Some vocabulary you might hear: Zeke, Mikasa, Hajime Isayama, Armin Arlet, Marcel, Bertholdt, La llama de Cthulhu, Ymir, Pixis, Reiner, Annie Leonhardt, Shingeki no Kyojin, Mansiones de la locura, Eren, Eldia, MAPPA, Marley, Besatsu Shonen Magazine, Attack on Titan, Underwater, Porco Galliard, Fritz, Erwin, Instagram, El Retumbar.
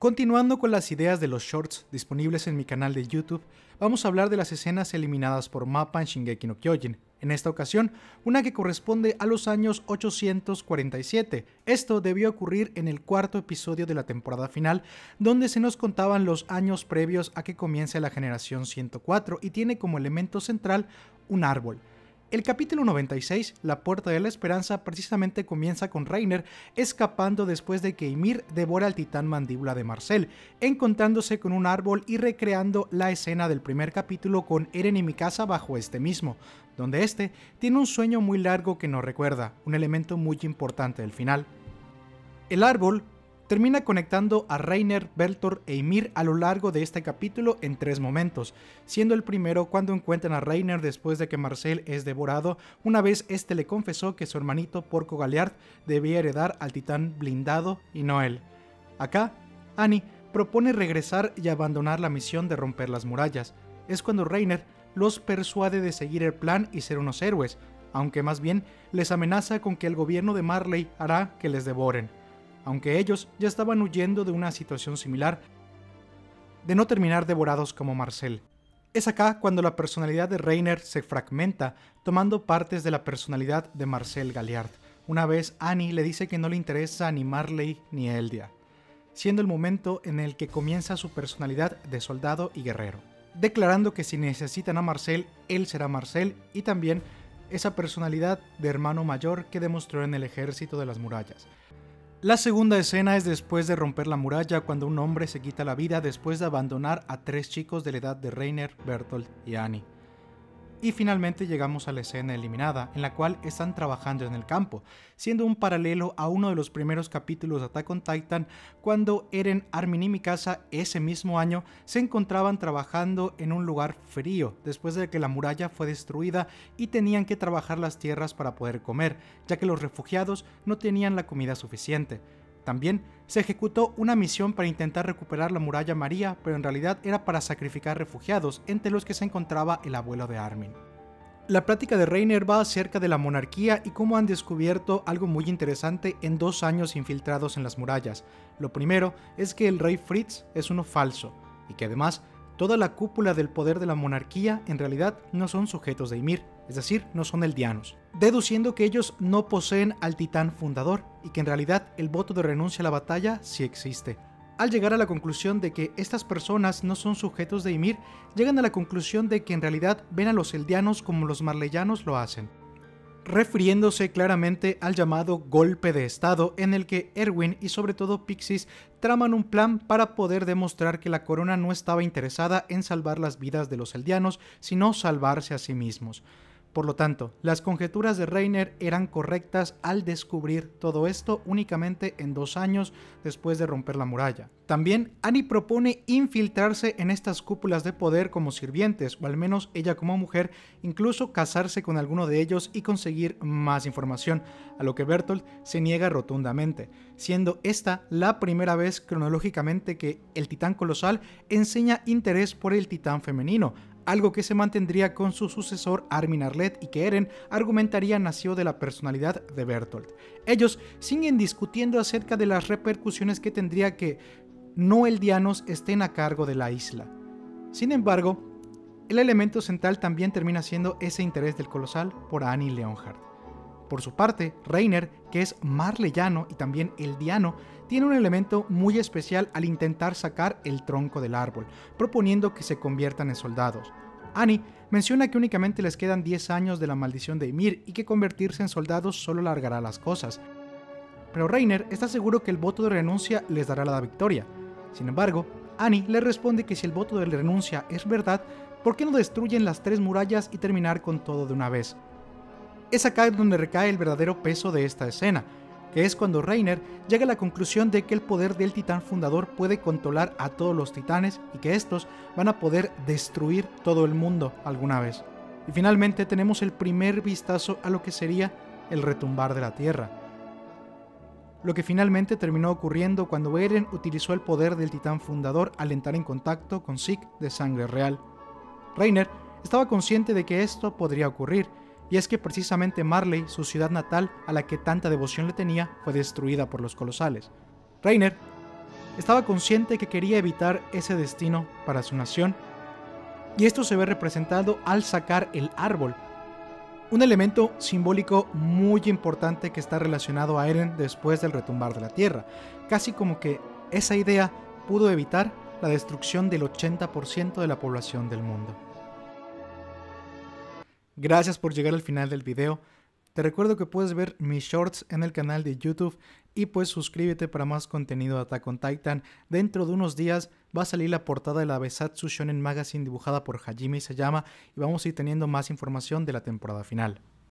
Continuando con las ideas de los shorts disponibles en mi canal de YouTube, vamos a hablar de las escenas eliminadas por MAPPA en Shingeki no Kyojin. En esta ocasión, una que corresponde a los años 847. Esto debió ocurrir en el cuarto episodio de la temporada final, donde se nos contaban los años previos a que comience la generación 104 y tiene como elemento central un árbol. El capítulo 96, La Puerta de la Esperanza, precisamente comienza con Reiner escapando después de que Ymir devora al titán mandíbula de Marcel, encontrándose con un árbol y recreando la escena del primer capítulo con Eren y Mikasa bajo este mismo, donde este tiene un sueño muy largo que nos recuerda, un elemento muy importante del final. El árbol termina conectando a Reiner, Bertholdt e Ymir a lo largo de este capítulo en tres momentos, siendo el primero cuando encuentran a Reiner después de que Marcel es devorado, una vez este le confesó que su hermanito Porco Galliard debía heredar al titán blindado y no él. Acá, Annie propone regresar y abandonar la misión de romper las murallas. Es cuando Reiner los persuade de seguir el plan y ser unos héroes, aunque más bien les amenaza con que el gobierno de Marley hará que les devoren. Aunque ellos ya estaban huyendo de una situación similar, de no terminar devorados como Marcel. Es acá cuando la personalidad de Reiner se fragmenta, tomando partes de la personalidad de Marcel Galliard. Una vez Annie le dice que no le interesa ni Marley ni Eldia, siendo el momento en el que comienza su personalidad de soldado y guerrero, declarando que si necesitan a Marcel, él será Marcel, y también esa personalidad de hermano mayor que demostró en el ejército de las murallas. La segunda escena es después de romper la muralla, cuando un hombre se quita la vida después de abandonar a tres chicos de la edad de Reiner, Bertholdt y Annie. Y finalmente llegamos a la escena eliminada, en la cual están trabajando en el campo, siendo un paralelo a uno de los primeros capítulos de Attack on Titan, cuando Eren, Armin y Mikasa ese mismo año se encontraban trabajando en un lugar frío, después de que la muralla fue destruida y tenían que trabajar las tierras para poder comer, ya que los refugiados no tenían la comida suficiente. También se ejecutó una misión para intentar recuperar la muralla María, pero en realidad era para sacrificar refugiados, entre los que se encontraba el abuelo de Armin. La plática de Reiner va acerca de la monarquía y cómo han descubierto algo muy interesante en 2 años infiltrados en las murallas. Lo primero es que el rey Fritz es uno falso, y que además toda la cúpula del poder de la monarquía en realidad no son sujetos de Ymir, es decir, no son eldianos, deduciendo que ellos no poseen al titán fundador y que en realidad el voto de renuncia a la batalla sí existe. Al llegar a la conclusión de que estas personas no son sujetos de Ymir, llegan a la conclusión de que en realidad ven a los eldianos como los marleyanos lo hacen, refiriéndose claramente al llamado golpe de estado, en el que Erwin y sobre todo Pixis traman un plan para poder demostrar que la corona no estaba interesada en salvar las vidas de los eldianos, sino salvarse a sí mismos. Por lo tanto, las conjeturas de Reiner eran correctas al descubrir todo esto únicamente en 2 años después de romper la muralla. También Annie propone infiltrarse en estas cúpulas de poder como sirvientes, o al menos ella como mujer, incluso casarse con alguno de ellos y conseguir más información, a lo que Bertholdt se niega rotundamente, siendo esta la primera vez cronológicamente que el titán colosal enseña interés por el titán femenino, algo que se mantendría con su sucesor Armin Arlet y que Eren argumentaría nació de la personalidad de Bertholdt. Ellos siguen discutiendo acerca de las repercusiones que tendría que no eldianos estén a cargo de la isla. Sin embargo, el elemento central también termina siendo ese interés del colosal por Annie Leonhardt. Por su parte, Reiner, que es marleyano y también eldiano, tiene un elemento muy especial al intentar sacar el tronco del árbol, proponiendo que se conviertan en soldados. Annie menciona que únicamente les quedan 10 años de la maldición de Ymir y que convertirse en soldados solo alargará las cosas, pero Reiner está seguro que el voto de renuncia les dará la victoria. Sin embargo, Annie le responde que si el voto de renuncia es verdad, ¿por qué no destruyen las 3 murallas y terminar con todo de una vez? Es acá donde recae el verdadero peso de esta escena, que es cuando Reiner llega a la conclusión de que el poder del titán fundador puede controlar a todos los titanes y que estos van a poder destruir todo el mundo alguna vez. Y finalmente tenemos el primer vistazo a lo que sería el retumbar de la tierra, lo que finalmente terminó ocurriendo cuando Eren utilizó el poder del titán fundador al entrar en contacto con Zeke de sangre real. Reiner estaba consciente de que esto podría ocurrir, y es que precisamente Marley, su ciudad natal a la que tanta devoción le tenía, fue destruida por los colosales. Reiner estaba consciente que quería evitar ese destino para su nación, y esto se ve representado al sacar el árbol, un elemento simbólico muy importante que está relacionado a Eren después del retumbar de la tierra, casi como que esa idea pudo evitar la destrucción del 80% de la población del mundo. Gracias por llegar al final del video. Te recuerdo que puedes ver mis shorts en el canal de YouTube y pues suscríbete para más contenido de Attack on Titan. Dentro de unos días va a salir la portada de la Besatsu Shonen Magazine dibujada por Hajime Isayama y vamos a ir teniendo más información de la temporada final.